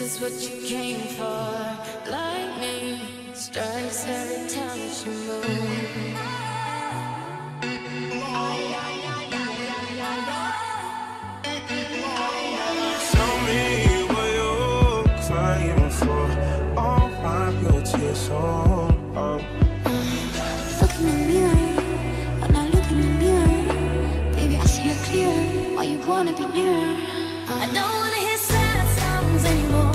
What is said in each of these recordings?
is what you came for. Lightning strikes every time you move. Tell me what you're crying for. All my blood tears on up. Look in the mirror. When I look in the mirror, baby, I see you clear. Why you wanna be near? I don't wanna hear sad songs anymore.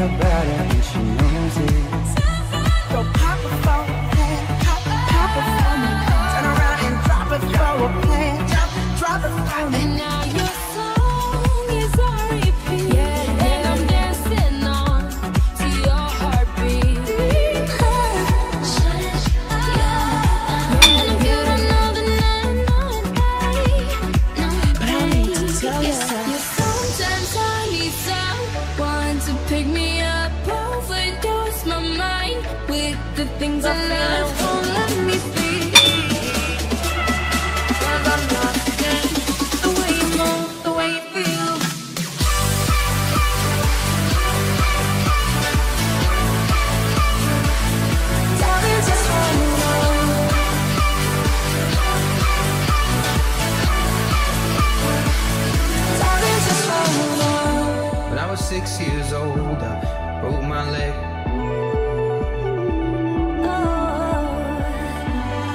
About it and she knows it. Go pop a phone, pop a phone, turn around and drop it, throw a plan, drop a phone. And now your song is on repeat, yeah, and I'm dancing on to your heartbeat. And if you don't know, then but I need to tell you. Sometimes I need someone to pick me. Overdose my mind with the things I love. Won't let me be. And I'm not dead. The way you move, the way you feel. Tell me just what you know. Tell me just what you know. When I was 6 years old, I broke my leg. Oh,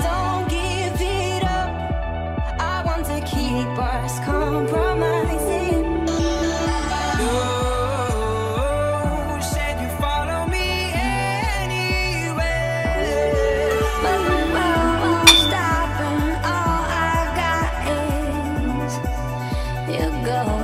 don't give it up. I want to keep us compromising. You said you follow me anyway. But I'm stopping. All I've got is your ghost.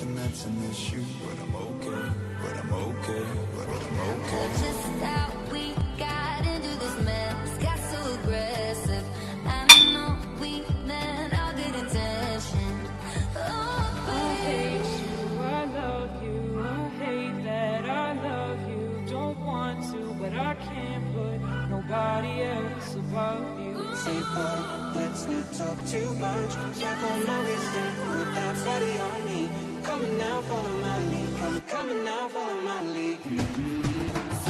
And that's an issue, but I'm okay, but I'm okay, but I'm okay. That's just how we got into this mess, got so aggressive. I know we meant all good intentions. Oh, nobody else above you. Say, boy, let's not talk too much. Strap on my wrist and put that body on me. Coming now, follow my lead. I'm coming now, follow my lead. So it's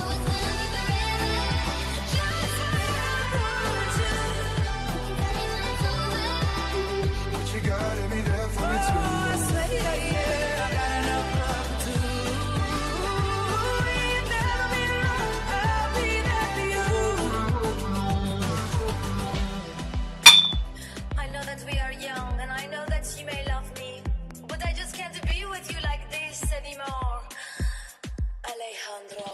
under the river, just where I want to. Nothing left over. But you gotta be there for me too. Oh, I swear, yeah, yeah, I got enough love to do. You'll never be wrong, I'll be there for you. I know that we are young, and I know that you may love me, but I just can't be with you like this anymore, Alejandro.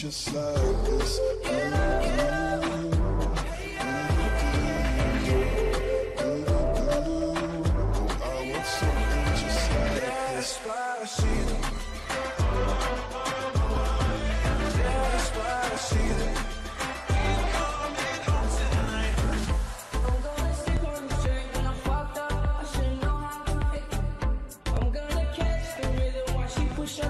Just like this. I want something just like this. That's why I see them. Baby.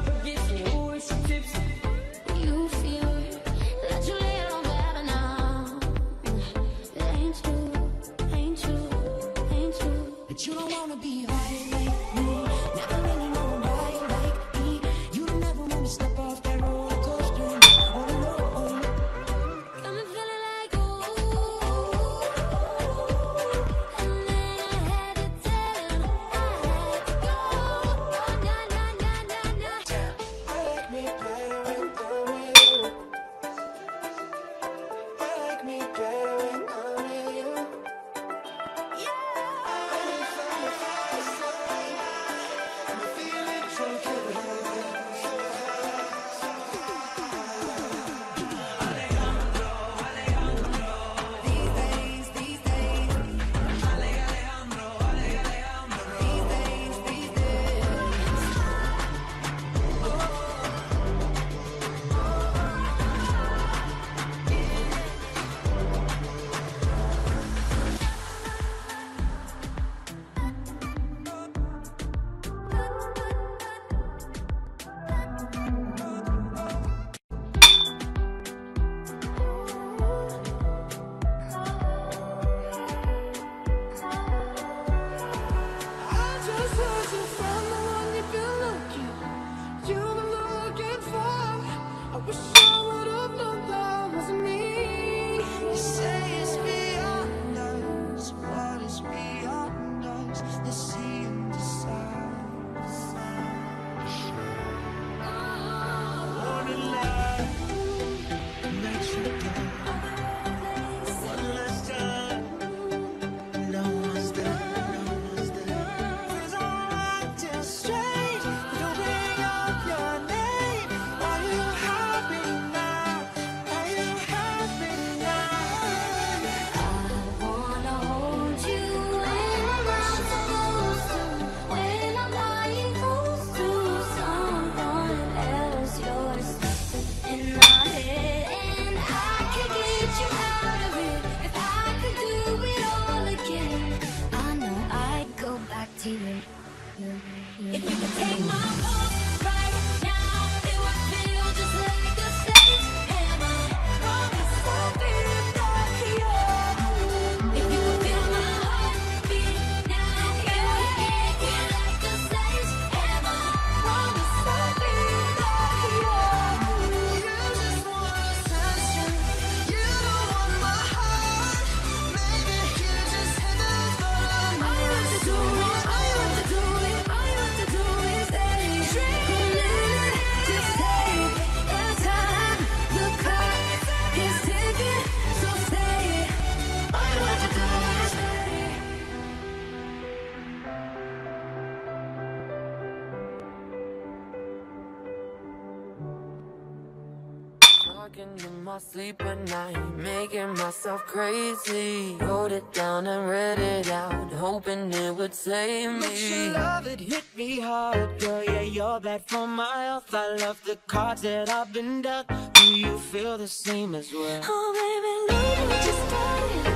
Talking in my sleep at night, making myself crazy. Wrote it down and read it out, hoping it would save me. But your love, it hit me hard. Girl, yeah, you're bad for my health. I love the cards that I've been dealt. Do you feel the same as well? Oh, baby, lately just started.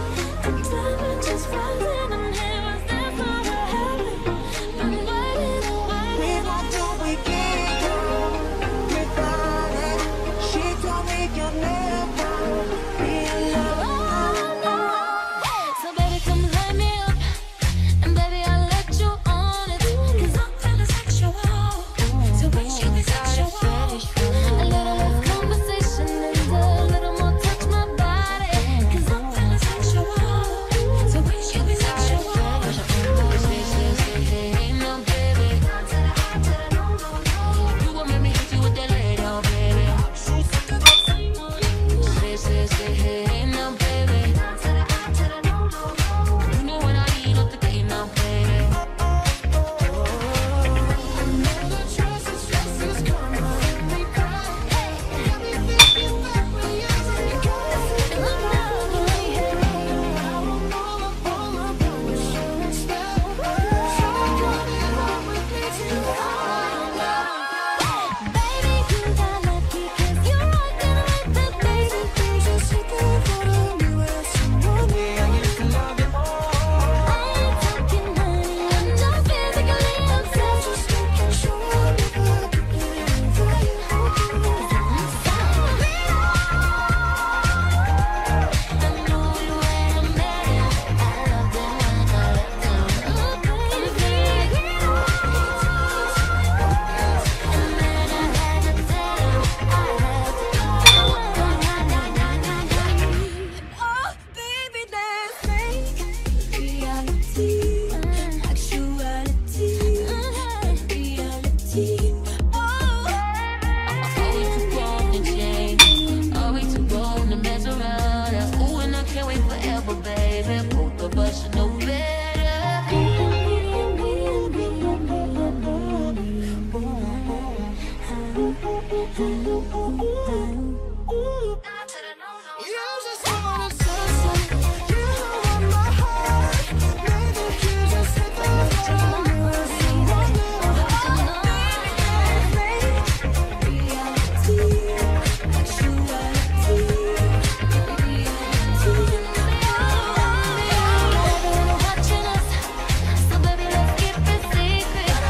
The time is just rising. I'm here, I stand for a heaven. Been waiting and waiting. We won't do, we can't go without it. She told me you'll never be alone. So baby, come light me up, and baby, I'll let you on it. 'Cause I'm feeling sexual, so we should be sexual. A little less conversation and a little more touch my body. 'Cause I'm feeling sexual, so we should be sexual. Ain't no baby, you gon' make me hit you with that little baby. Ain't no baby, you know when I eat up the game now, baby. I never trust the stresses come and they cry. Everything feels like we used to go. And I'm not the way it is. I won't fall apart, but you're instead. So come in love with me tonight. Baby, you're not lucky 'cause you're walking with the crazy things. Just take a photo anywhere, someone I need to love you more. I ain't talking money, I'm just physically upset. Just making sure I never get you for you. 'Cause I'm sorry, I know you ain't a man. I loved it when I left you. Ooh, baby, and then I had to tell you, I had to go. Oh, baby, let's make reality, actuality, reality. Oh, Are we too grown to change? Are we too grown to mess around? Ooh, and I can't wait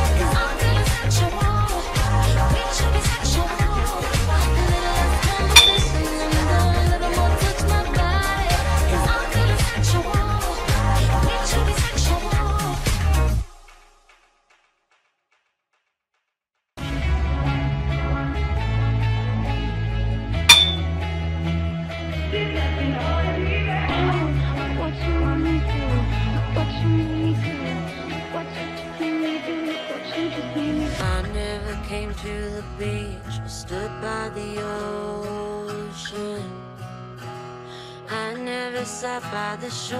forever, baby. Both of us should know better. You're just wanna sunset. You hold my heart. Maybe you just hit the floor. I never came to the beach, I stood by the ocean. I never sat by the shore,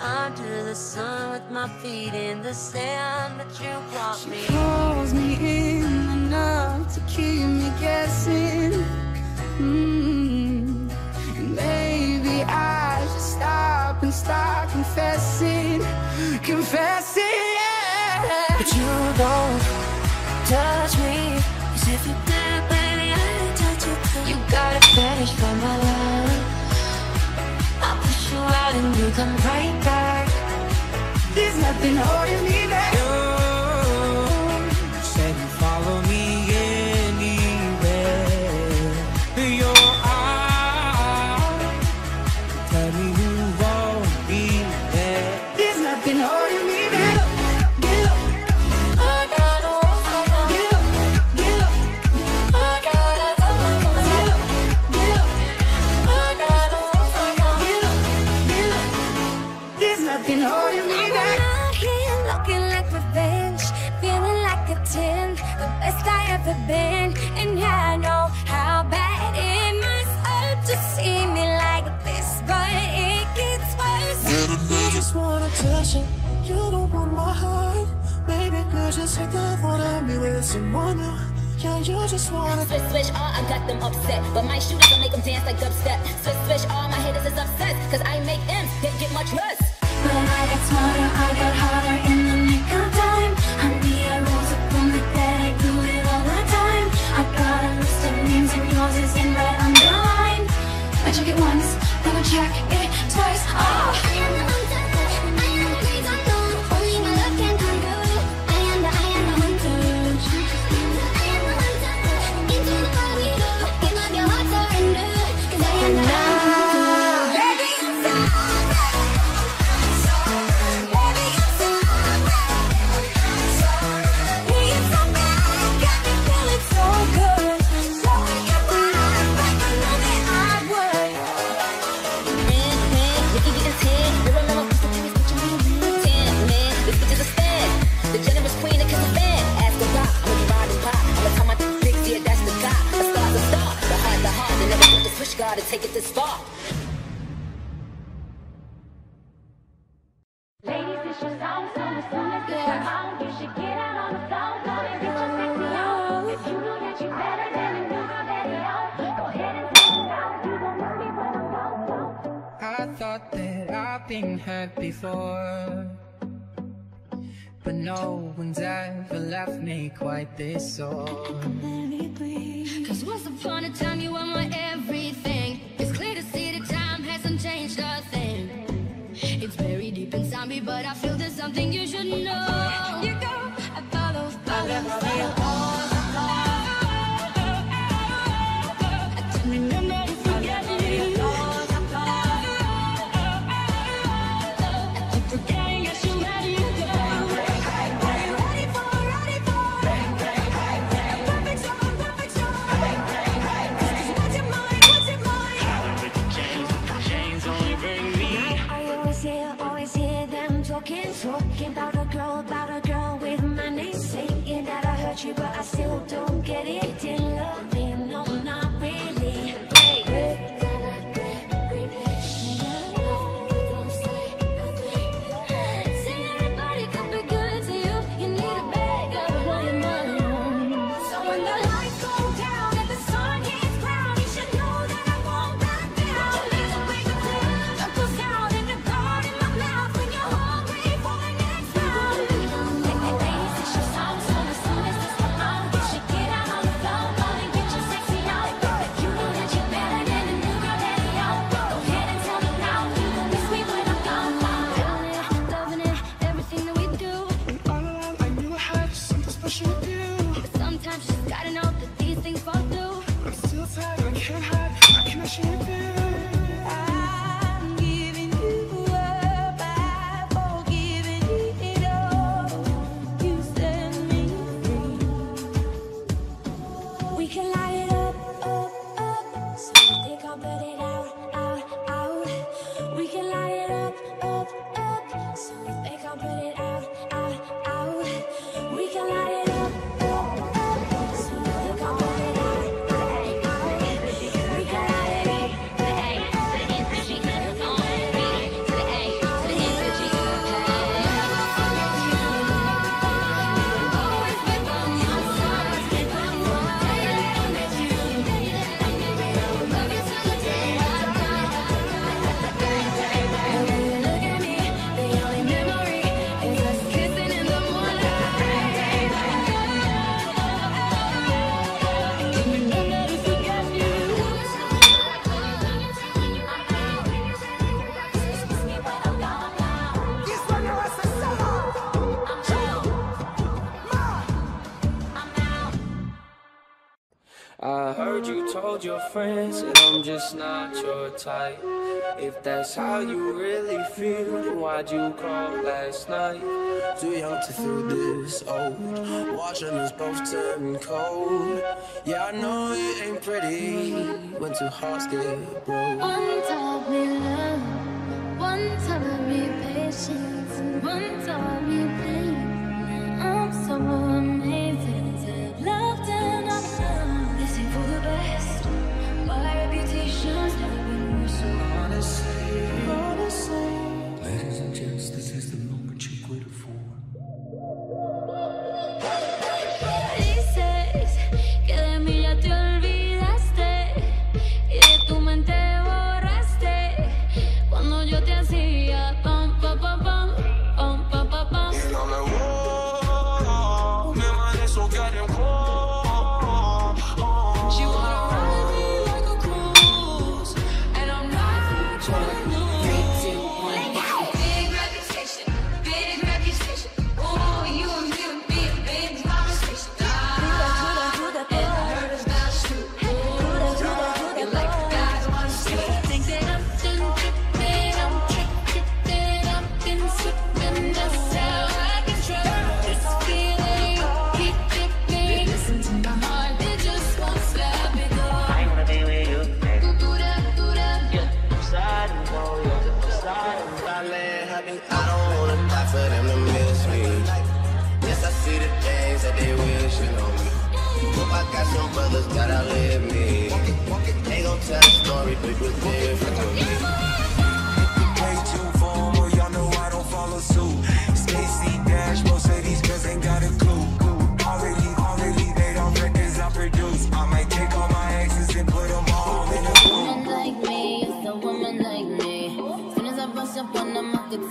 under the sun with my feet in the sand. But you brought me. She pulls me in enough to keep me guessing. And maybe I should stop and start confessing. Yeah. But you don't touch me, 'cause if you did, baby, I'd touch you too. You got a fetish for my love. I push you out and you come right back. There's nothing holding me back. You said you follow me anywhere. Your eyes tell me you won't be there. There's nothing holding me back. Been, and I know how bad it must hurt to see me like this, but it gets worse. You just want attention, you don't want my heart. Maybe girl, just hit that water, be with someone new. Yo, you just wanna switch, switch, all I got them upset. But my shooters will make them dance like dubstep. Switch, switch, all my haters is upset. Cause I make M's, they get much less. But I got smarter, I got harder in the nick of time. Honey, I rose up on the bed, I do it all the time. I got a list of names and yours is in red underline. I check it once, then I check it twice. Oh, I am the hunter, I am the great unknown. Only my love can come through. I am the hunter. Gotta take it this far. Ladies, it's your song, so as soon as it's your own, you should get out on the phone. Go and get your sexy on. If you know that you're better than a new girl that you own, go ahead and take it out. You gon' know me when I'm gone. I thought that I've been hurt before, but no one's ever left me quite this sore. Cause once upon a time you were my everything. It's clear to see that time hasn't changed a thing. It's buried deep inside me, but I feel there's something you should know. You go, I follow, follow, follow. But I still don't get it. You didn't love me, no, not really. See, everybody could be good to you. You need a bag of money. So when the lights go down and the sun gets brown, you should know that I won't back down. You need to break the cloud, that goes down in the guard in my mouth when you're hungry for the next round. It's your song. I heard you told your friends that I'm just not your type. If that's how you really feel, then why'd you call last night? Too young to feel this old, watching us both turn cold. Yeah, I know it ain't pretty when two hearts get broke. One time we love, one time we patience, and one time we pain. I'm so amazing to love and I for the best, my reputation's never been worse. So honestly, ladies and gents, this is the moment you've waited for. He says easily like me. Yo, tell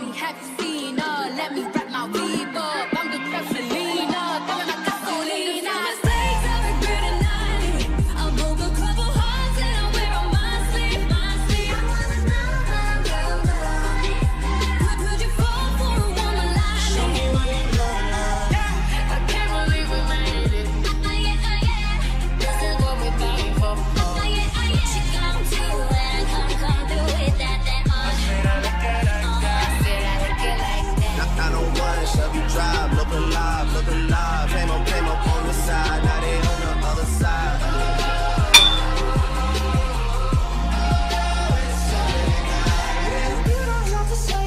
me, have you seen her? Let me wrap my weave up. I'm the Cresolina, tell me my Gasolina. The mistakes I've regret tonight. I'll move a couple hearts and I'll wear on my sleeve, my sleeve. I wanna know how you love. Could you fall for a woman like me? Show me what you love. I can't believe we made it. This is what we came for. She come to and come through with that. Shelby Drive, look alive, look alive. Came up on the side, now they on the other side. Oh, it's all that I had. You don't have to say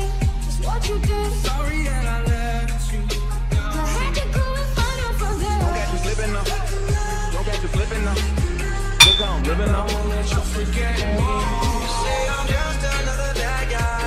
it's what you did. Sorry that I let you down. I had to go and find out for that. Don't get you slipping up. Don't get you flipping up. Look how I'm living up. I won't let you forget me. You say I'm just another bad guy.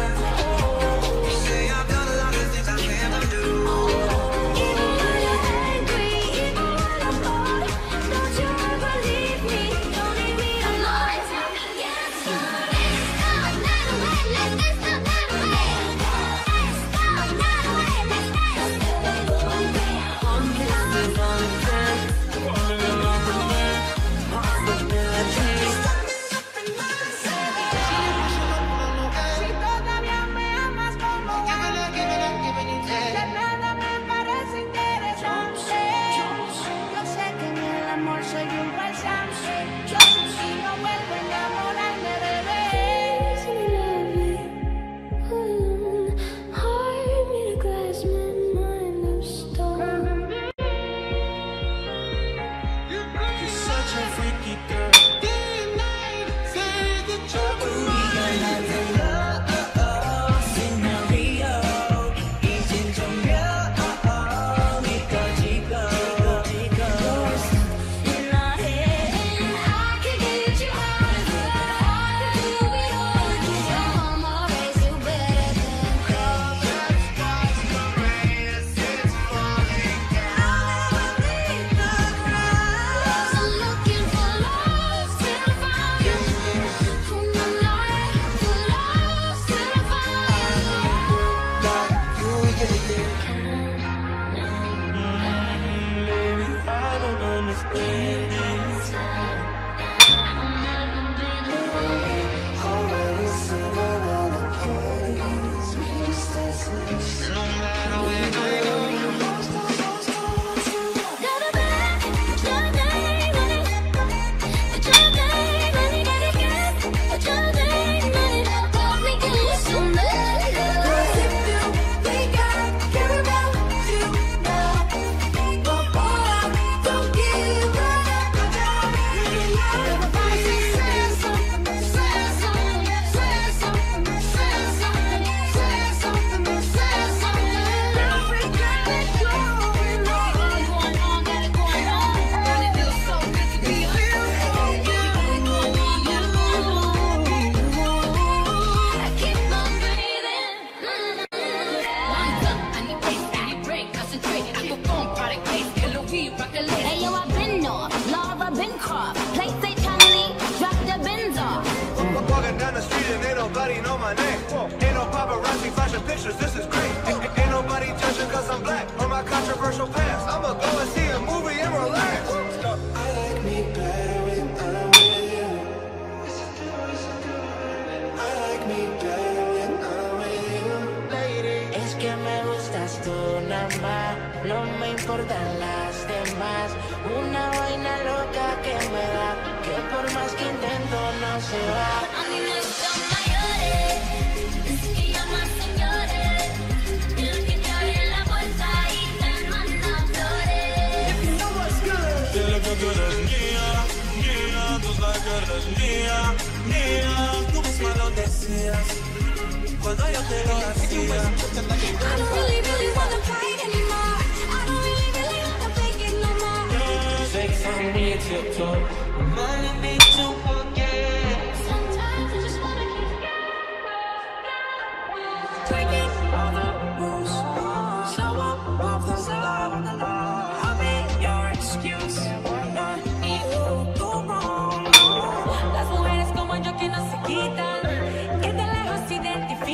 Qué tan lejos identificar.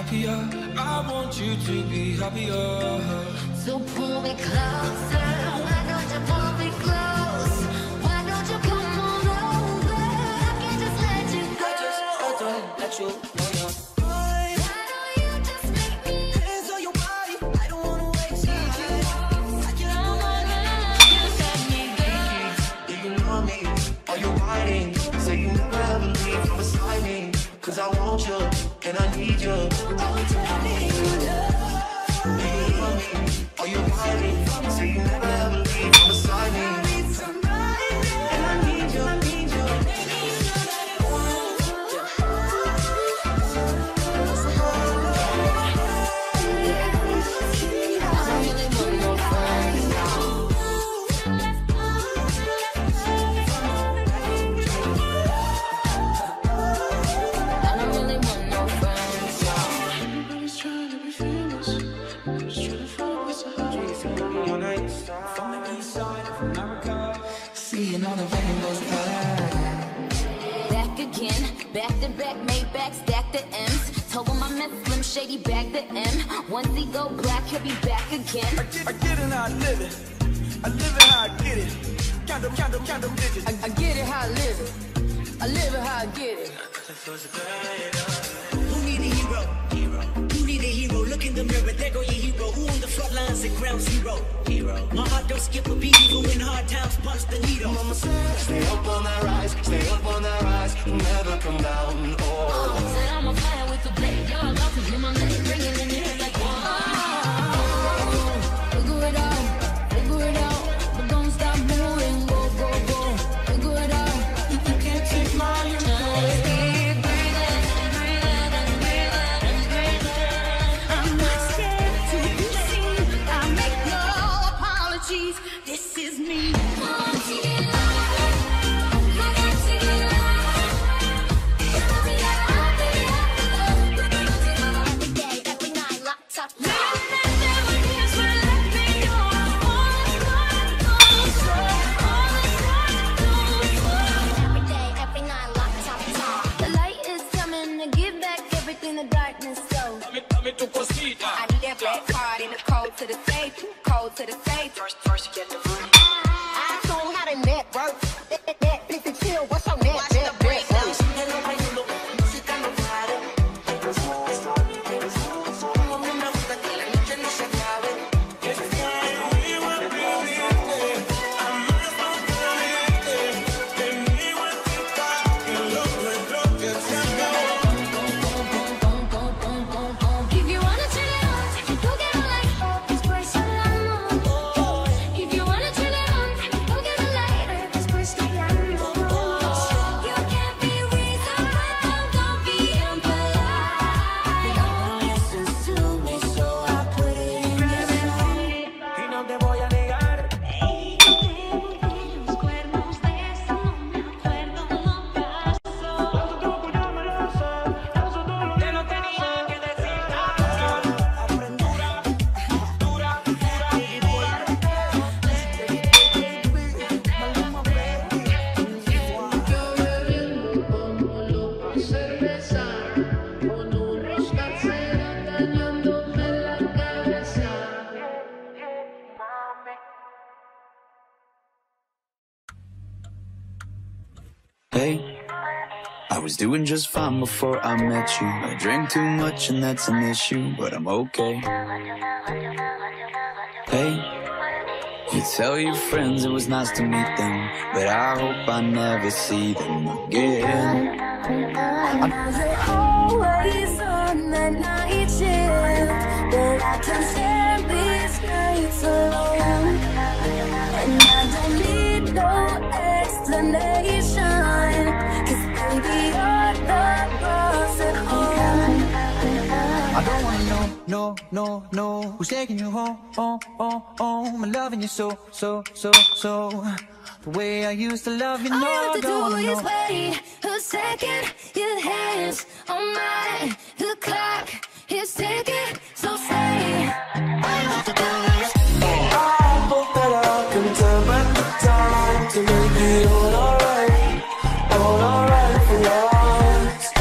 happier. I want you to be happier. So pull me closer. Why don't you pull me close? Why don't you come on over? I can't just let you go. I don't let you go. Cause I want you, and I need you. Oh, tell me you love me. Are you hiding? So you never ever leave from beside me. I need somebody, and I need you, I need you. I really want your friends now. Back again, back to back, made back, stack the M's. Told him I met Slim Shady, back the M. Once he go black, he'll be back again. I get it how I live it. I live it how I get it. Count them digits. I get it how I live it. I live it how I get it. Who need a hero? Who need a hero? Look in the mirror, there go your hero. Who on the front lines at ground zero? My heart don't skip a beat, even when hard times punch the needle. Mama said, stay up on that rise, stay up on that rise, never come down. Oh, said I'm on fire with the blade, y'all about to hit my leg, bringing in the head like oh. Figure it out, but don't stop moving, go, go, go. Figure it out, you can't take my mind. Doing just fine before I met you. I drink too much and that's an issue, but I'm okay. Hey, you tell your friends it was nice to meet them, but I hope I never see them again. They're always on the night shift, but I can't stand these nights alone. And I don't need no explanation, cause baby, I don't wanna know, no, no, no, who's taking you home, oh, oh, oh. I'm loving you so, so, so, so, the way I used to love you, no, I don't wanna know. All you have to do is wait a second, your hands on mine, the clock is ticking, so say, all you have to do is wait. I hope that I can turn back the time to make it all alright for us. I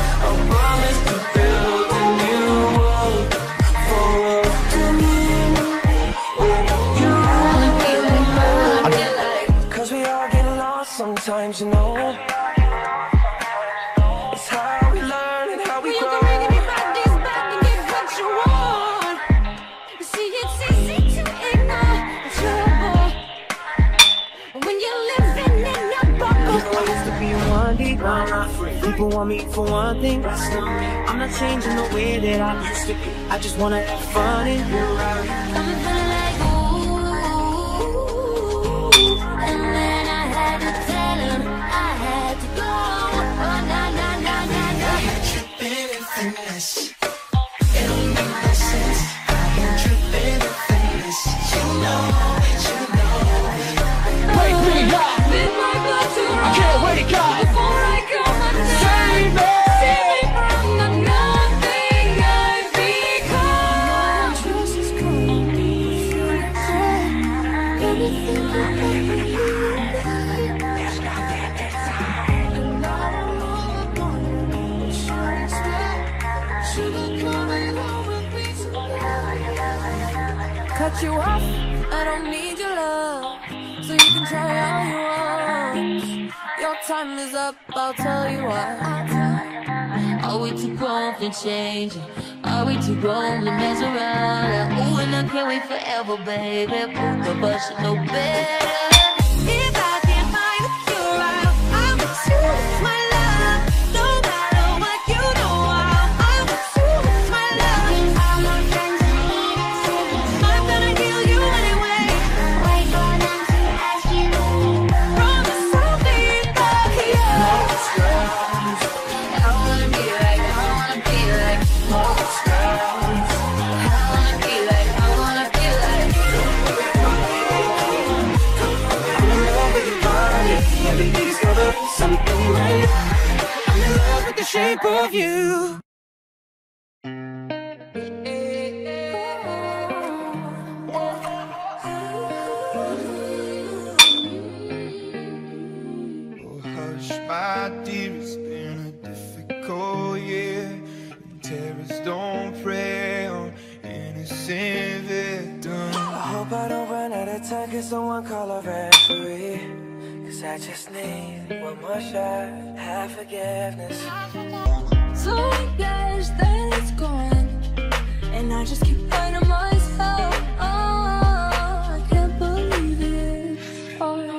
promise to build a new world. People want me for one thing, I'm not changing the way that I used to be. I just wanna have fun and be right. I'm feeling like ooh, and then I had to tell him I had to go. Oh, na na na na na. I am tripping in famous. It don't make no sense. I am tripping in famous. You know, you know. Wait, wait, God. I can't wait, God. Cut you off, I don't need your love, so you can try all you want. Your time is up, I'll tell you why. Are we too grown to change? Are we too grown to mess around? Ooh, and I can't wait forever, baby. Both of us should know better. If I can't find a cure, I would choose my love. No matter what, you know I would choose my love. I'm not friends, I'm gonna heal you anyway. Wait for them to ask you. Promise I'll be back here. Most girls, I wanna be like, I wanna be like. Most girls, I wanna be like, I wanna be like. Everything's gonna be something right. I'm in love with the shape of you. Oh, hush, my dear, it's been a difficult year. And terrorists don't prey on innocent victims. I hope I don't run out of time. Can someone call a referee? Cause I just need one more shot, have forgiveness. So I guess that it's gone, and I just keep finding myself. Oh, I can't believe it. Oh, no.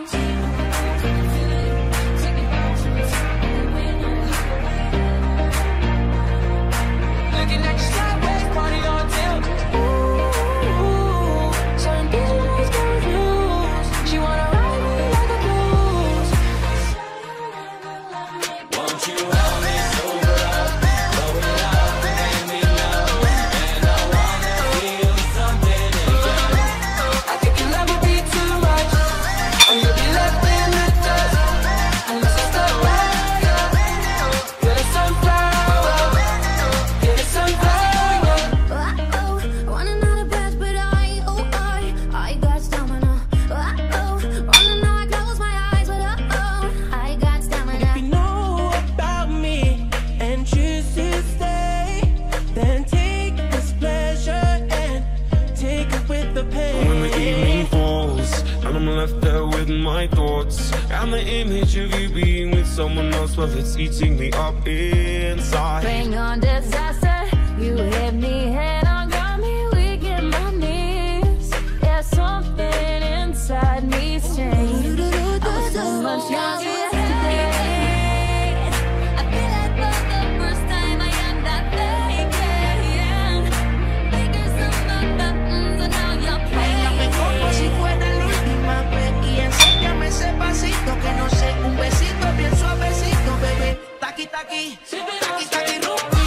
Looking at you sideways, party on tilt. Ooh, certain people always get refused. She wanna ride me like a I'm the image of you being with someone else while it's eating me up inside. Bring on disaster, you hit me head on, got me weak in my knees. There's something inside me's changed. I was so much younger today. I feel like for the first time I am that faking. Fingers on my buttons and now you're playing. Ese pasito que no sé, un besito bien suavecito, bebé. Taqui, taqui, taqui, taqui, rupi.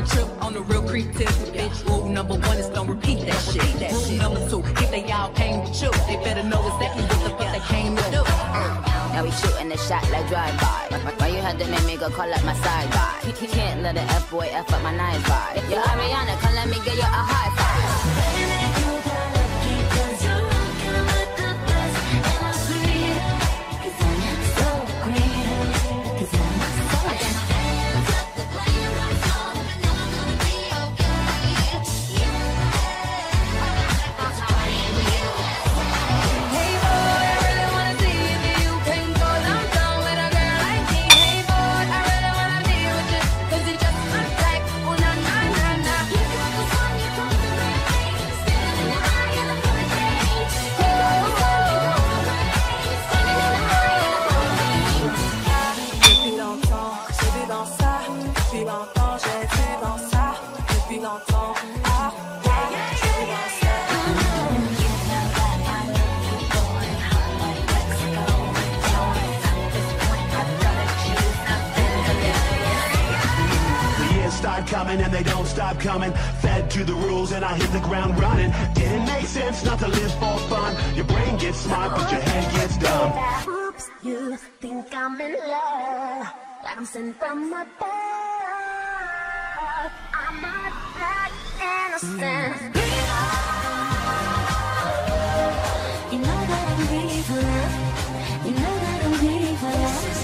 never trip on the real creep tip. Bitch, rule number one is don't repeat that shit. Rule number two, if they all came to you, they better know exactly what the fuck they came to do. Now we shooting the shot like drive-by. Why you had to make me go call up my side guy? You can't let an F-boy F up my 9-5. Yo, Ariana, come let me get you a high five. Coming and they don't stop coming, fed to the rules and I hit the ground running. Didn't make sense not to live for fun. Your brain gets smart but your head gets dumb. Oops, you think I'm in love, I'm sent from above. I'm not that innocent. You know that I'm ready for love. You know that I'm ready for love.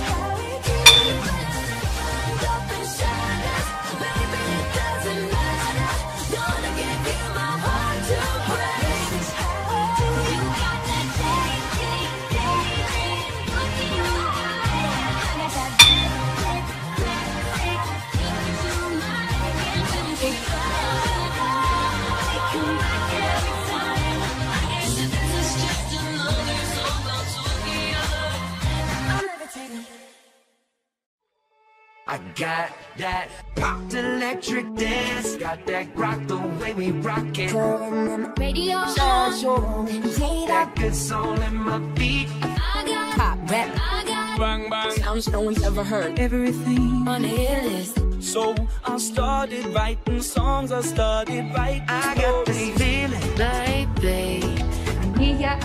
I got that pop electric dance, got that rock the way we rock it. Turn on the radio, shine your own, play that good soul in my beat. I got pop rap, I got bang bang sounds no one's ever heard. Everything on the hit list, so I started writing songs. I started writing. I got this feeling, like, babe. I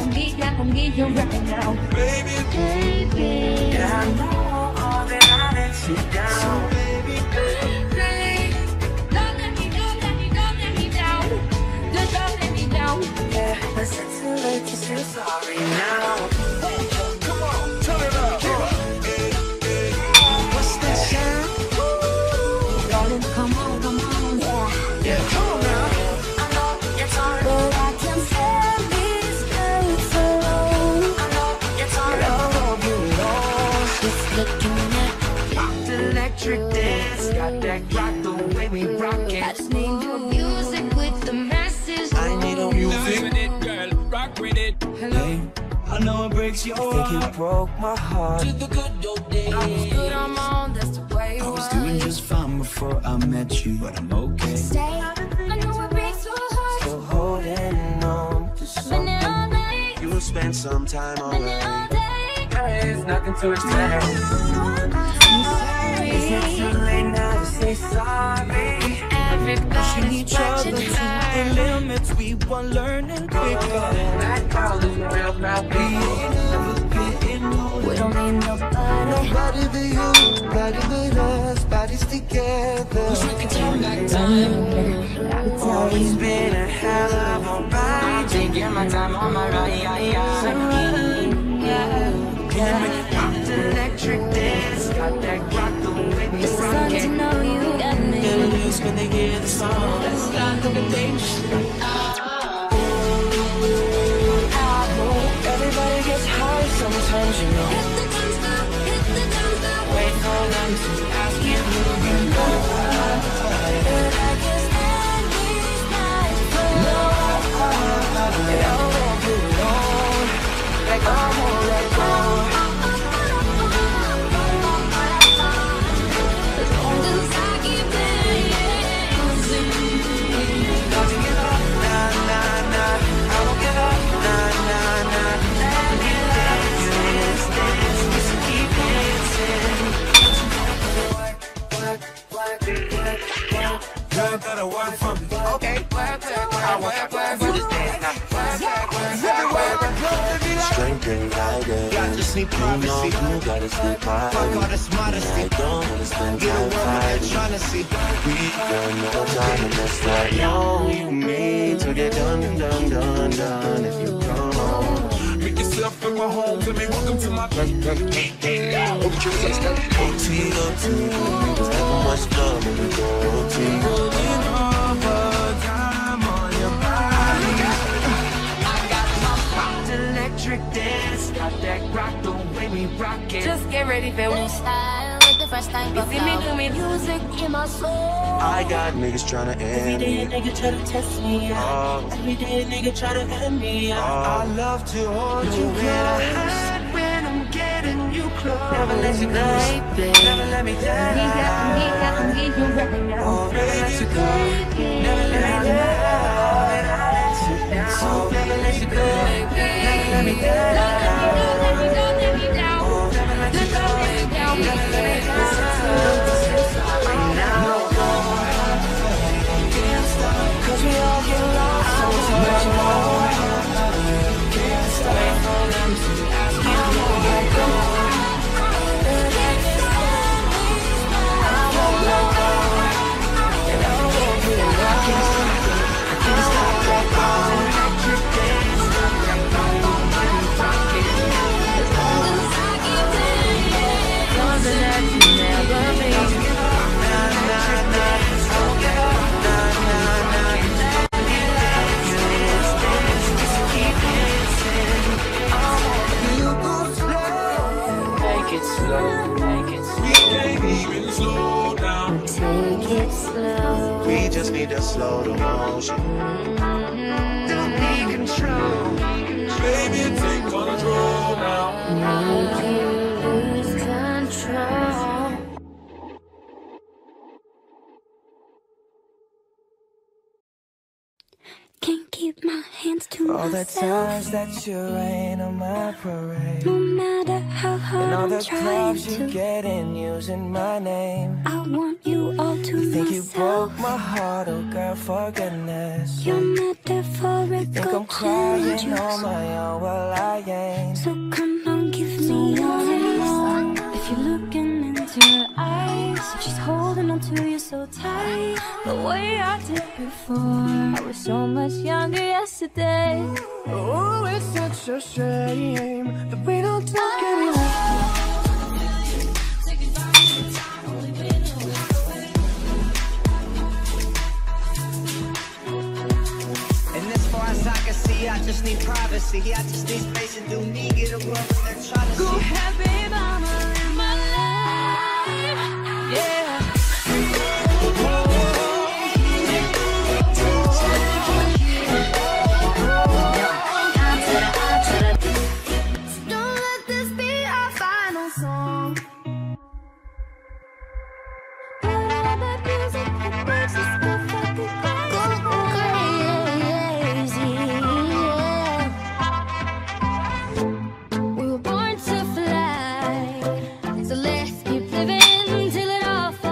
need you right now, baby. Yeah, I know all that. So baby, don't let me down. Just don't let me down. Yeah, I said too late to say sorry now. Come on, turn it up. What's that sound? Darling, come on, yeah. Yeah, come on now. I know it's hard, but I can't stand these girls alone. I know it's hard, but I love you, Lord. Electric dance, got that rock the way we rock it. I just need your music with the masses. I need your music. Rock with it, girl, rock with it. Hello, hey, I know it breaks your heart. I think you broke my heart. To the good old days. I was good, I'm on, that's the way it was. I was doing just fine before I met you, but I'm okay. Stay, I know it breaks your heart. Still holding on to something. I've been there all night. You will spend some time away. I've been there all day. There's nothing to explain. It's too late now to say sorry. Everybody's watching her. The limits we were learning quicker. That girl is real proud. We don't need nobody. Nobody but you, nobody but us, bodies together. Wish we could turn back time. Always been a hell of a ride. I'm taking my time on my ride. Pop electric dance, got that rock the way we rock it. To know you got me. Get loose when they hear the song. That's not the condition. Everybody gets high sometimes, you know. Hit the drums up. Wait for them to ask you who we know. But I guess that is not for love. It all won't be long. Like I won't let go. I keep dancing. Don't you give up now. from me. Okay. I want that flag for this dance now. Everywhere I go, it be like drinking lighters. Got to sneak privacy. You know you gotta sneak privacy. Fuck all this modesty. I don't wanna spend time fighting. We got no time in this right now. You made to get done if you come home. Make yourself in my home. Tell me welcome to my OT. There's never much love when we go OT. Dance, got that rock the way we rock it. Just get ready for me. Style like the first time. You see me do me music in my soul. I got niggas tryna end me. Every day a nigga try to test me out. Every day a nigga try to end me out. I love to hold you in. Hide when I'm getting you close. Never let you go. Never let me down. Never let you go. Never let me down. Never let you go. Let me down, cause we all get lost. So much more. Can't stop. Wait for them to ask me to slow the motion. Don't be control. Baby, take control now. Make you lose control. Can't keep my hands to myself. All the times that you rain on my parade, no matter how hard and all the clubs you get in using my name. I want you all to myself. Think you broke my heart, oh girl, for goodness. You're not there for it, you think I'm crying on my own, well I ain't. So come on, give me your love. If you're looking into her eyes, she's holding on to you so tight, the way I did before. I was so much younger yesterday. Oh, it's such a shame that we don't talk anymore. I just need privacy. I just need space and do me. Get away from their trying to go see. Have babe, I'm in my life. Yeah. Don't let this be our final song. Put all that music that makes us perfect. We were born to fly, so let's keep living till it all falls.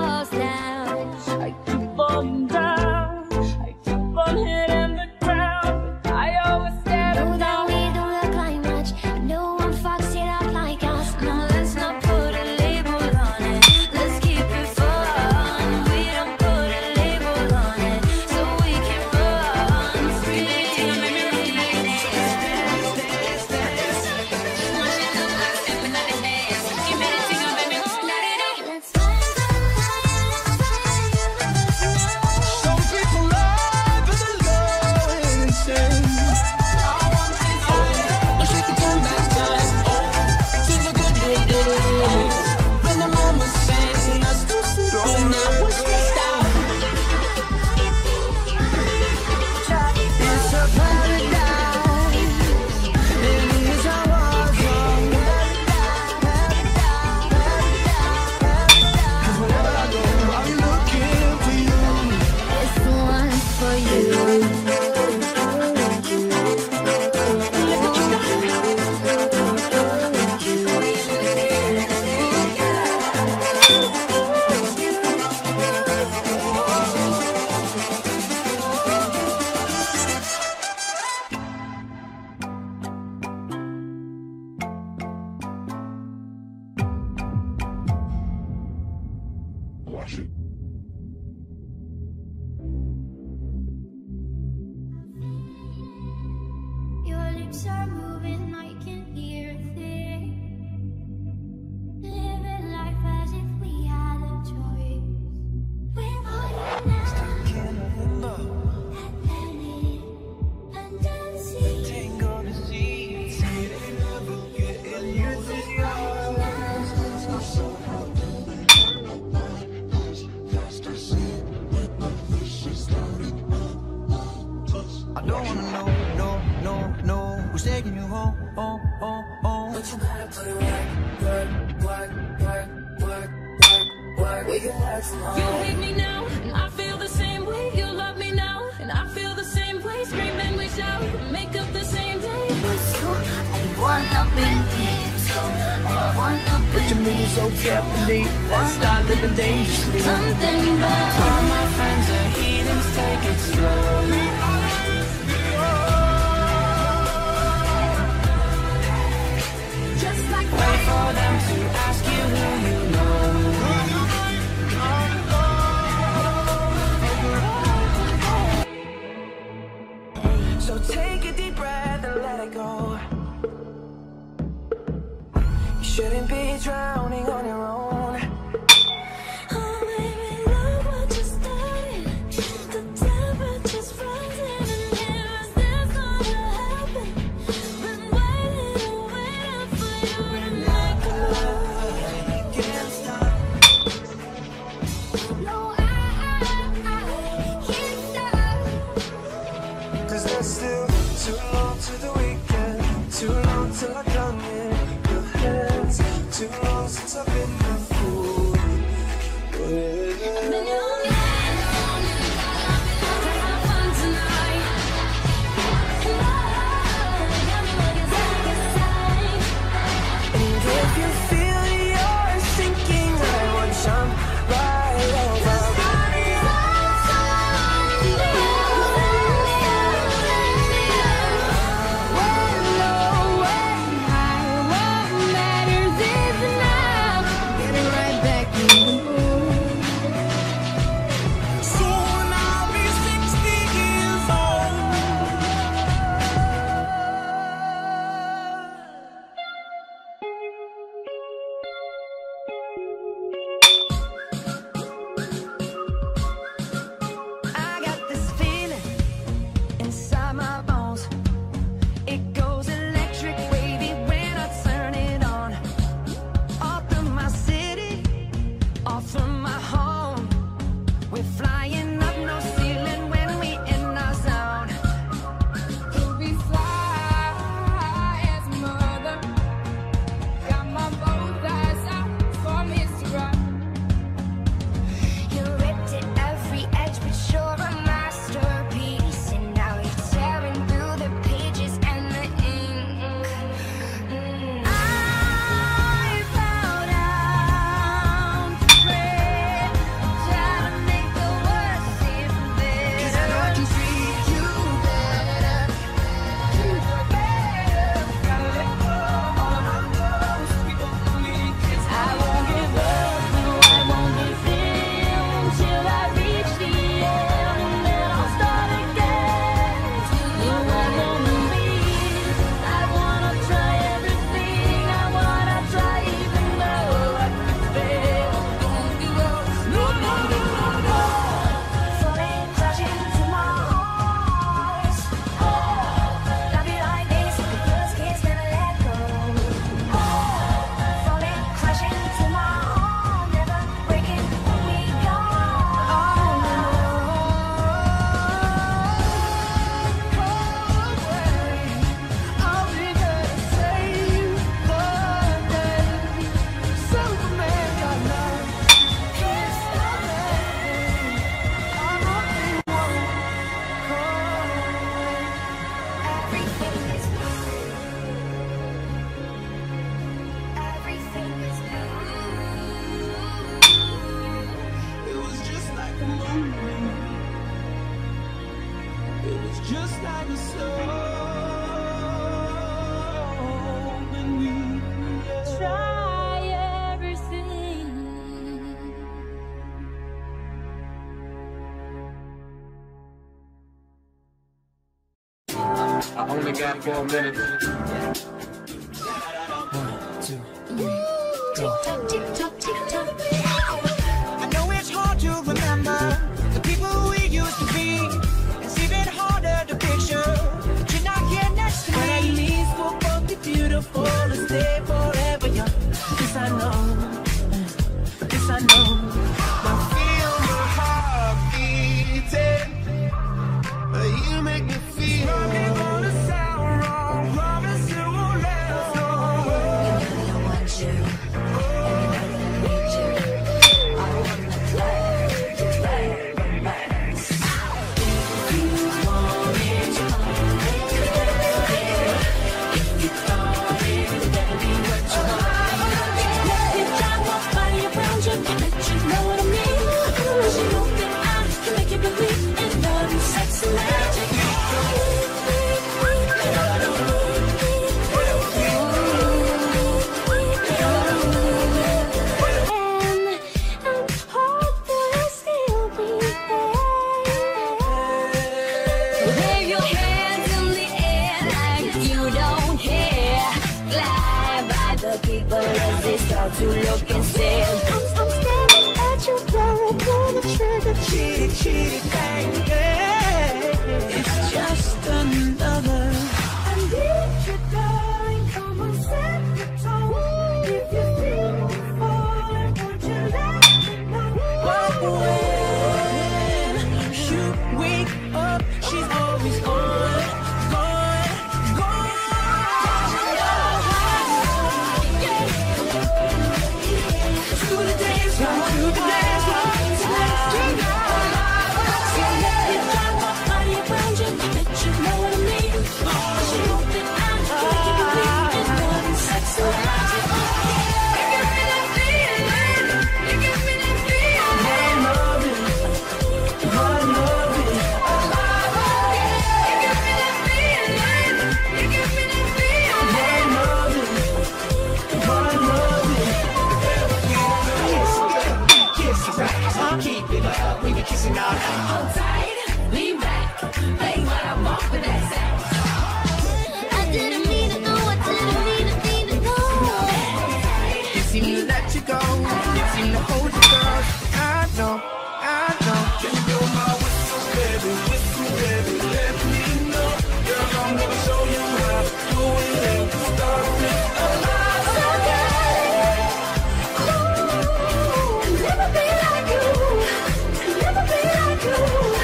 Too long since I've been only got 4 minutes. 1, 2, 3, go. I know it's hard to remember the people we used to be. It's even harder to picture that you're not here next to me. But at least we'll both be beautiful and stay forever young. This I know, this I know. Now feel your heart beating, but you make me feel. To look and say, I'm staring at you, blowing through the trigger, cheating, cheating, bang, yeah. It's just another. I need you, darling, come on, set the tone. If you feel falling, won't you let me know? But when you wake up, she's always on. Hold tight, lean back, play what I'm off with that sound. I didn't mean to go, I didn't mean to go. It seemed to let you go, it seemed to hold you, girl. I know. Can you blow my whistle, baby, let me know. Girl, I'm gonna show you how to do it, start it alive. So good, I'll never be like you, I'll never be like you.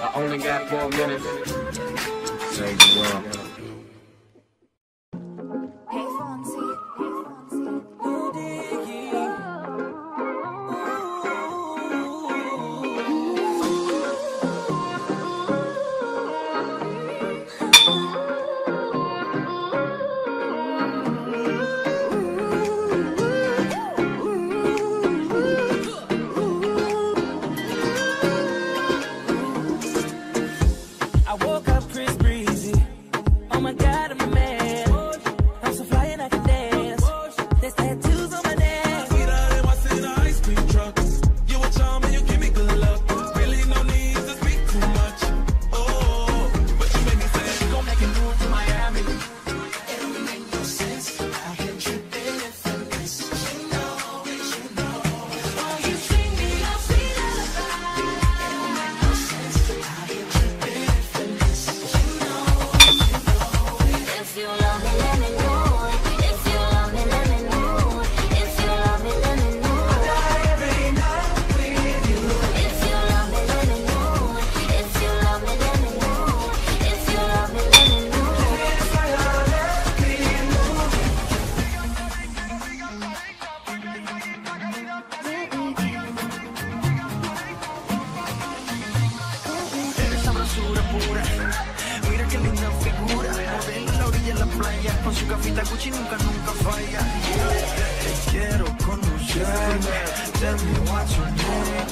I only got 4 minutes. Save the world. Con su cafita Gucci nunca falla. Te quiero con un dream. Tell me what you need.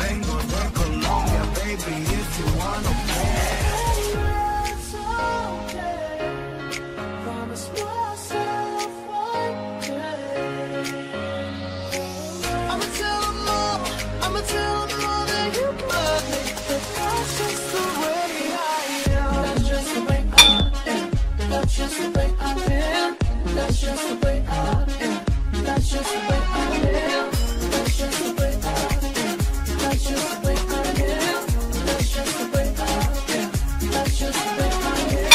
Vengo de Colombia, baby, if you wanna play. Promise myself one day. I'ma tell them all, I'ma tell them all that you love me. That that's just the way I am. That's just the way I am. That's just the way I am. That's just the way I am. That's just the way I am. That's just the way I am. That's just the way I am. That's just the way I am. That's just the way I am.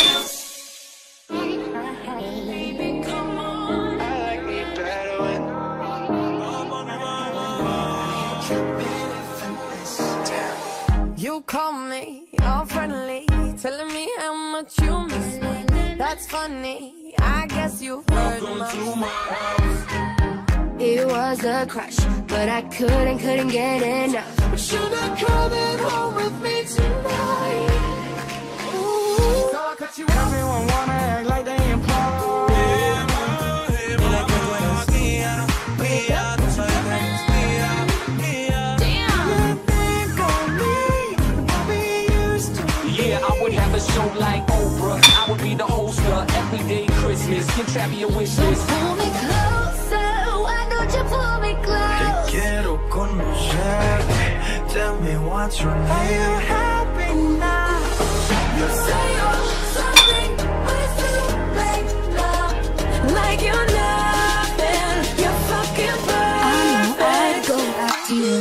Baby, come on. I like me better when I'm on my own. You call me all friendly, telling me how much you miss me. That's funny, I guess you've heard my. It was a crush, but I couldn't get enough. But you're not coming home with me tonight. Ooh. So I cut you. Everyone wanna act like they improv. Show like Oprah, I would be the host of everyday Christmas. You trap me your wish list. Pull me closer, why don't you pull me close? Te quiero conocer. Tell me what's your name. Are you happy now? You say you're something, but it's too late now. Like you're nothing, you're fucking perfect. I know I'd go after you.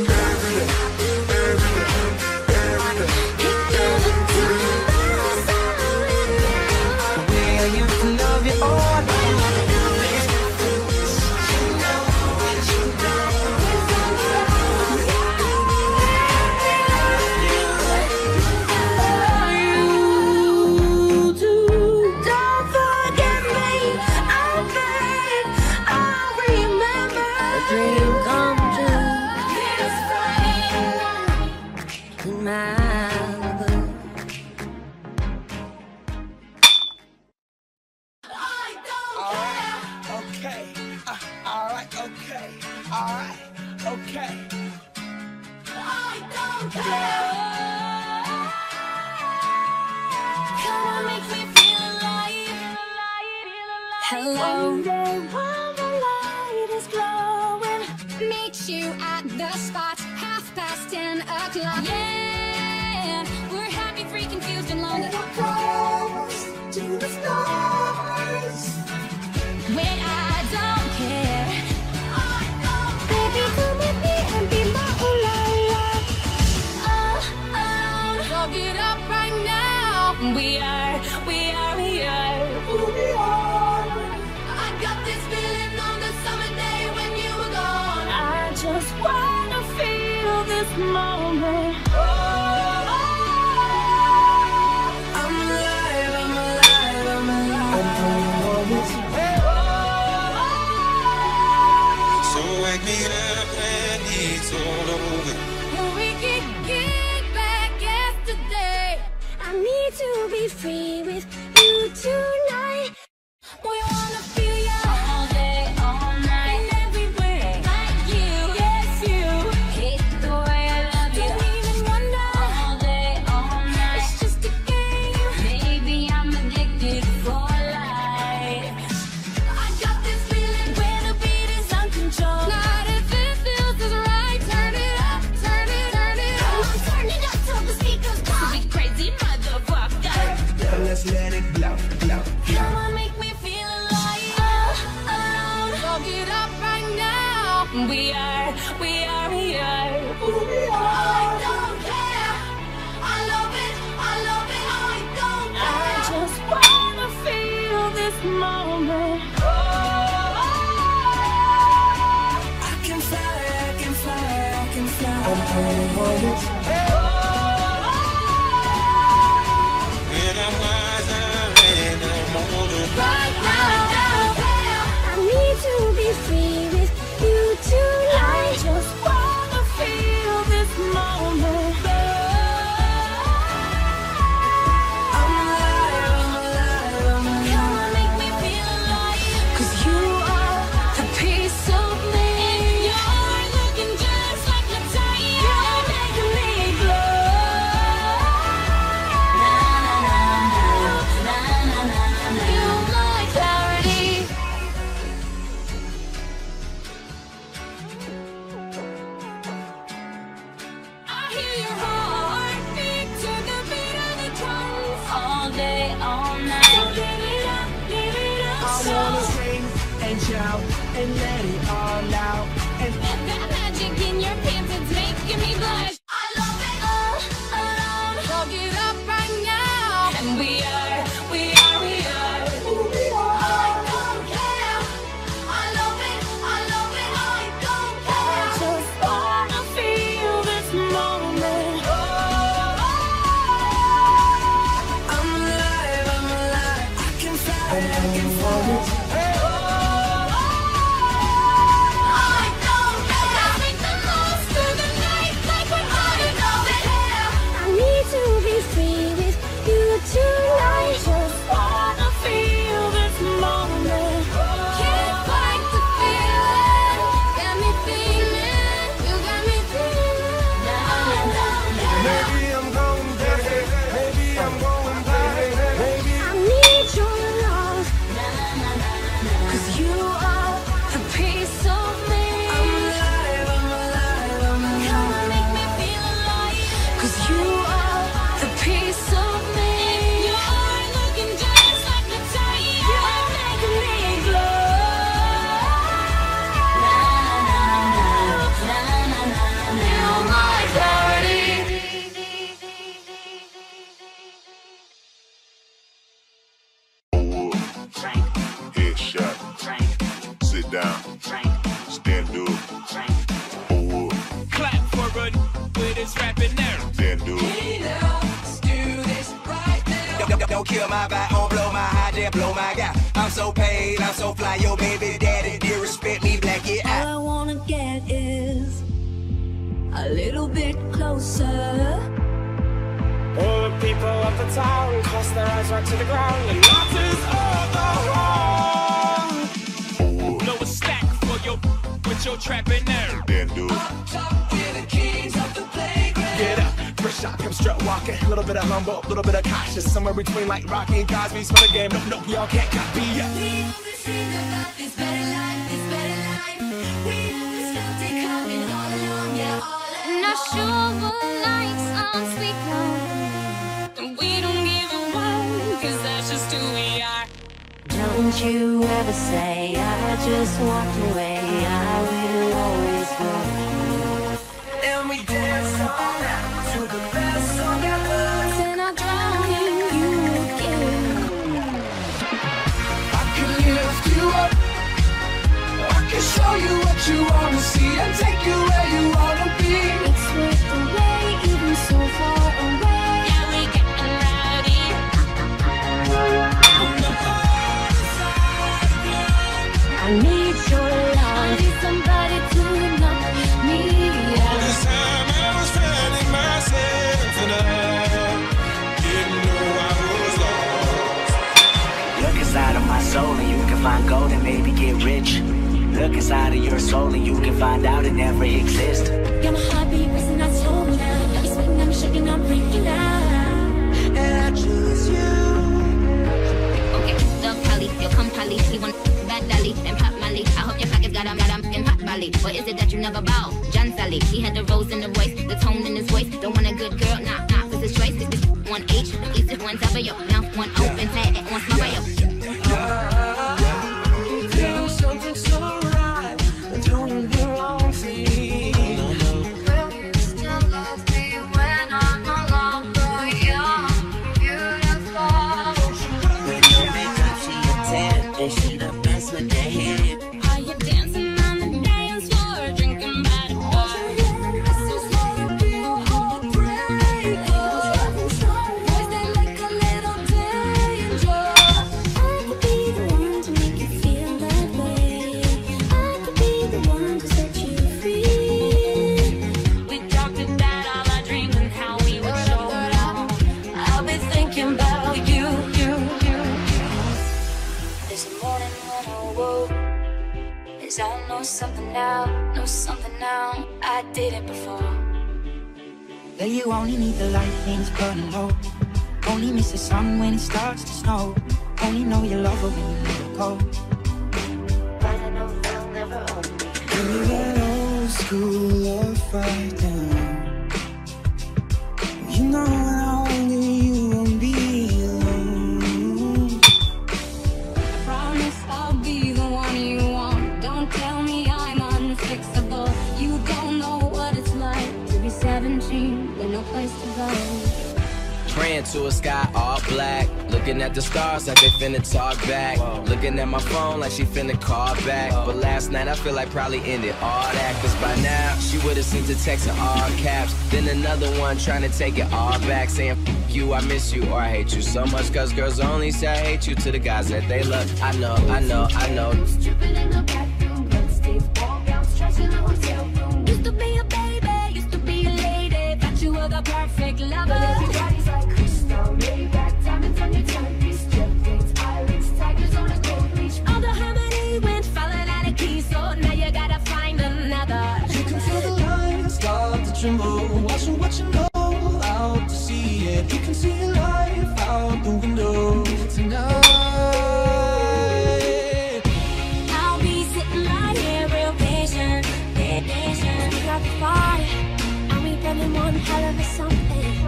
Piece of me. hear your heartbeat to the beat of the drums. All day, all night. So live it up, live it up. I wanna sing and shout and let it all out. And that magic in your pants is making me blush. I love it all alone. Hold it up right now. And we are. Ooh, we are. I don't care. I love it, I love it. I don't care. I just wanna feel this moment. Oh, I'm alive, I can feel it, I can feel it. Down, stand up, oh, clap for it with his rapping now. Stand up, hey now, let's do this right now. Don't kill my vibe, don't blow my high, just blow my guy. I'm so paid, I'm so fly, yo baby daddy, dear respect me, black it out. All I wanna get is a little bit closer. All the people of the town cast their eyes right to the ground, and that is over. With your trapping now. Then do up top, we're the kings of the playground. Get up, first shot, come strut walking. A little bit of humble, a little bit of cautious. Somewhere between like Rocky and Cosby's for the game. Nope, y'all can't copy ya. We always sing about this better life, this better life. We always felt it coming all along, yeah, all along. Not sure what lights on sweet home, and we don't give a one, cause that's just who we are. Don't you ever say I just walked away, I will always walk away. And we dance all night to the best song ever. And I'll drown you again. I can lift you up, I can show you what you wanna see, and take you where you wanna be. It's worth the wait, even so far away. Yeah, we getting rowdy. I need your love. I need somebody to love me. All this time I was finding myself, and I didn't know I was lost. Look inside of my soul and you can find gold and maybe get rich. Look inside of your soul and you can find out it never exists. Got my heartbeat racing, not slow now. Got me sweating, I'm shaking, I'm breaking out. And I choose you. Okay, Dog Polly, yo come Polly, he want Bad Dolly and Pop Molly. I hope your pockets got 'em in Pop Molly. Or is it that you never bow? John Sally, he had the rose in the voice, the tone in his voice. Don't want a good girl, nah, cause his choice. This is one H, each is one W, now one open tag and one smile. Feel something so right, I don't belong to you. Will you still love me when I'm no longer young, beautiful? When you make up to your dad, they should have with the hip. Are you dancing on the dance floor, drinking by the bar? This is a heartbreak. Was there like a little danger? I could be the one to make you feel that way. I could be the one to set you free. We talked about all our dreams and how we would show it all. I'll be thinking about you. There's a morning is I know something now I didn't before. Well, you only need the light when it's burning low. Only miss the sun when it starts to snow. Only know you love her when you let her go. But I know they'll never own me. You're that old school love right now. dream with no place to go. Praying to a sky all black, looking at the stars like they finna talk back. Looking at my phone like she finna call back. But last night I feel like probably ended all that, cause by now she would've sent the text in all caps. Then another one trying to take it all back, saying F you, I miss you, or I hate you so much. Cause girls only say I hate you to the guys that they love. I know, I know, I know. Dripping in the bathroom, Wednesdays, ball gowns, trash in the hotel room. Used to be a baby, used to be a lady, thought you were the perfect lover. Watching what you know, out to see it. You can see your life out the window tonight. I'll be sitting right here real patient, patient. We got the party, and we bringing one hell of a something.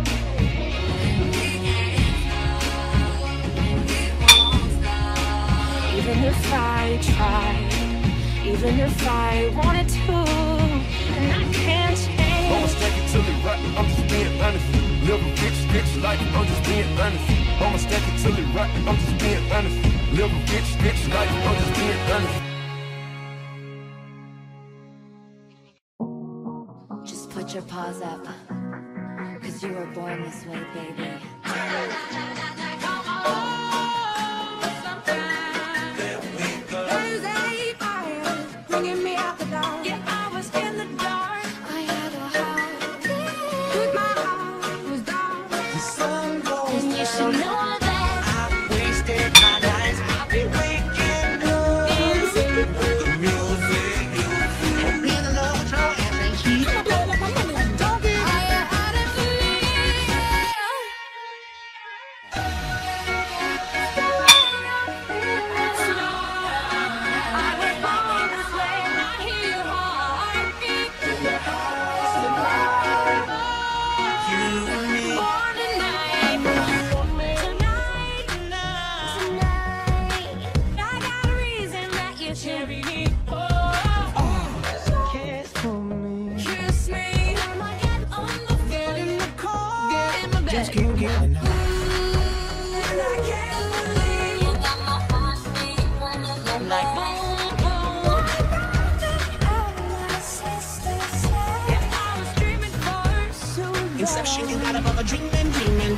Even if I tried, even if I wanted to, and I can't change. Always take it till it rotten, I'm just being honest. Live a bitch life, I'm just being honest. Always take it till it rotten, I'm just being honest. Live a bitch life, I'm just being honest. Just put your paws up, cause you were born this way, baby. Inception, you got above a dreaming, dreaming.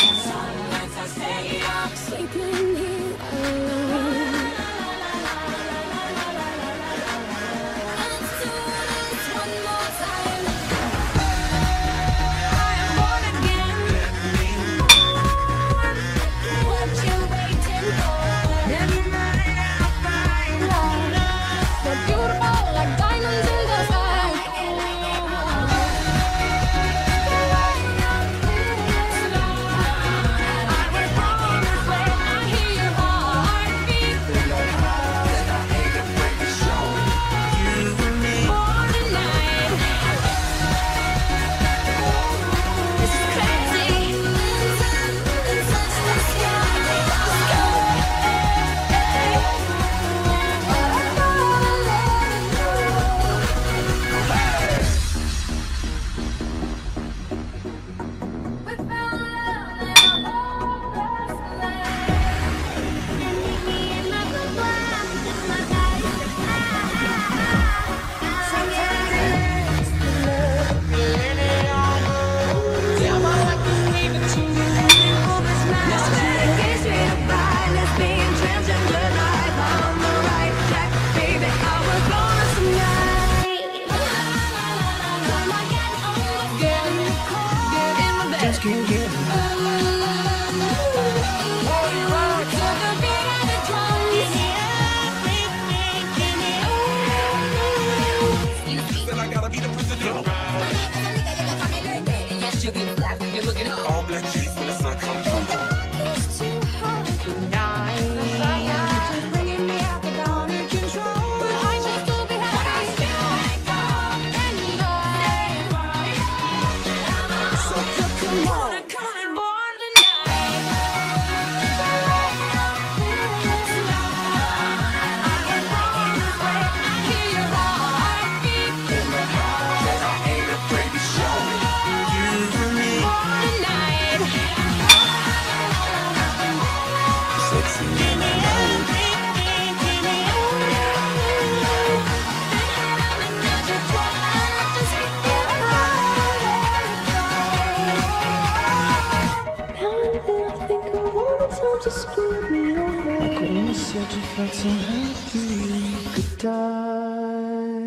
Sometimes I stay up, sleeping here alone. Until it's one more time. I am born again. What you waiting for? Never mind, I'll find love. So beautiful, like diamonds in the sun. felt so happy we could die.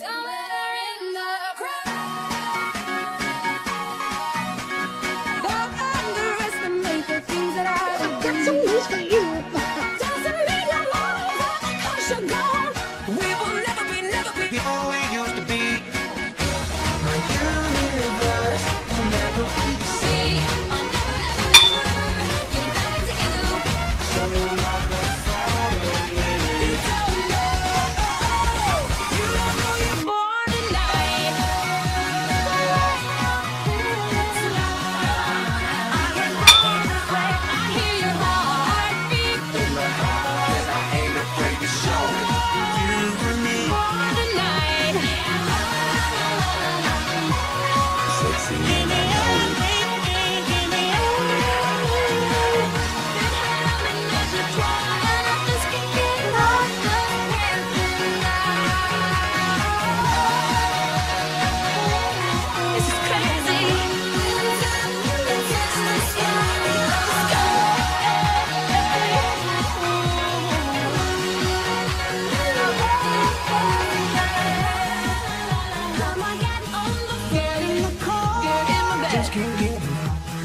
Somewhere in the crowd, don't underestimate the things that I've got some news for you. Doesn't mean I'm all that the culture gone. We will never be, never be all we used to be. My universe will never be. See, I'm never, getting back together. So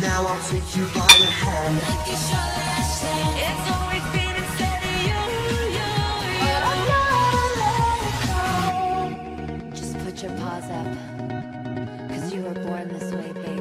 now I'll take you by the hand. Like it's your last chance. It's always been instead of you. But I'm not gonna let it go. Just put your paws up, 'cause you were born this way, baby.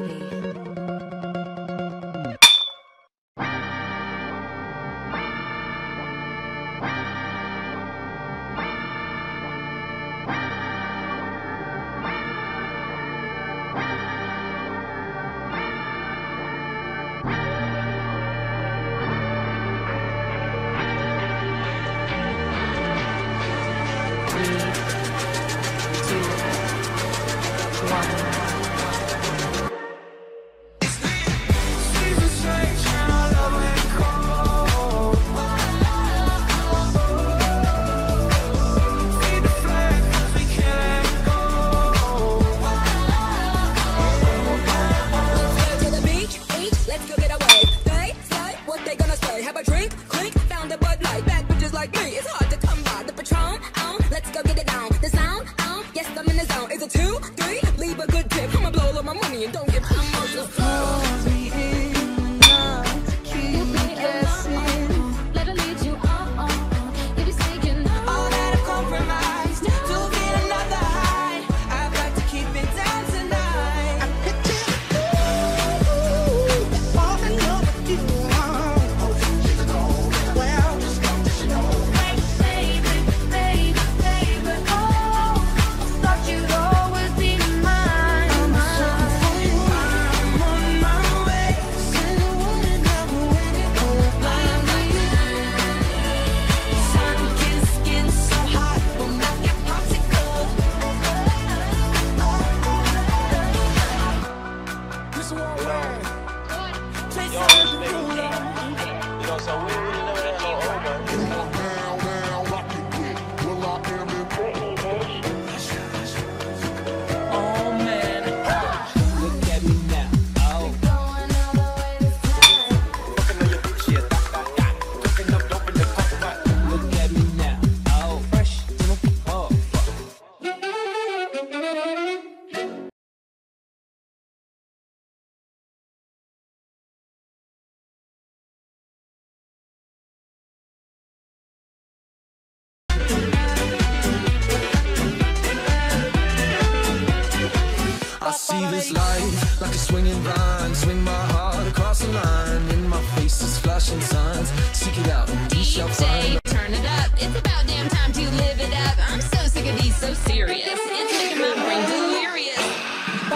This light like a swinging vine, swing my heart across the line. In my face is flashing signs. Seek it out and you shall find. Turn it up, it's about damn time to live it up. I'm so sick of these so serious. It's making my brain delirious.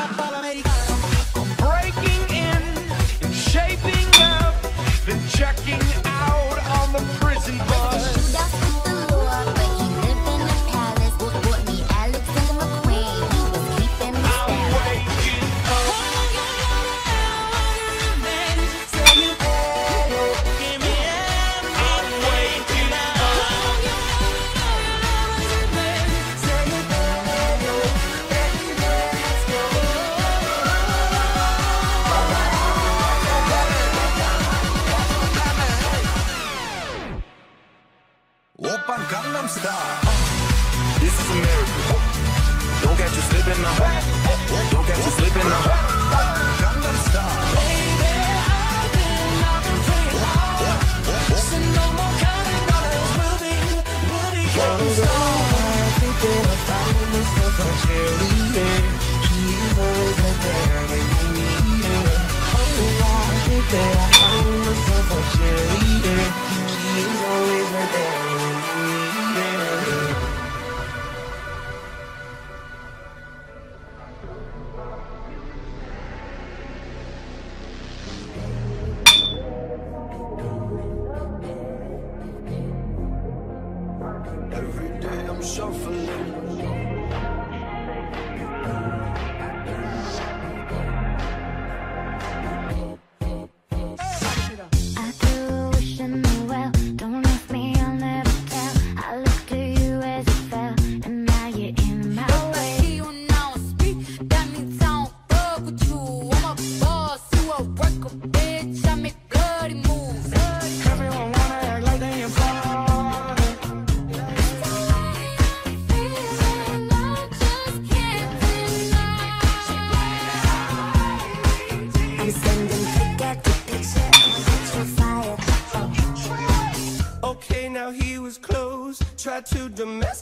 I'm breaking in shaping up, then checking out on the prison bus. Charlie's the melody.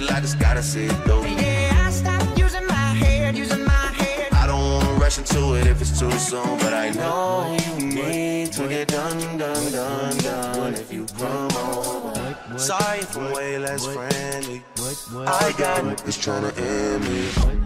watching like this, gotta see it through. Yeah, I stopped using my head, using my head. I don't wanna rush into it if it's too soon, but I know you need to get done, done, done, done. If you come over, sorry if I'm way less friendly. I got niggas tryna end me.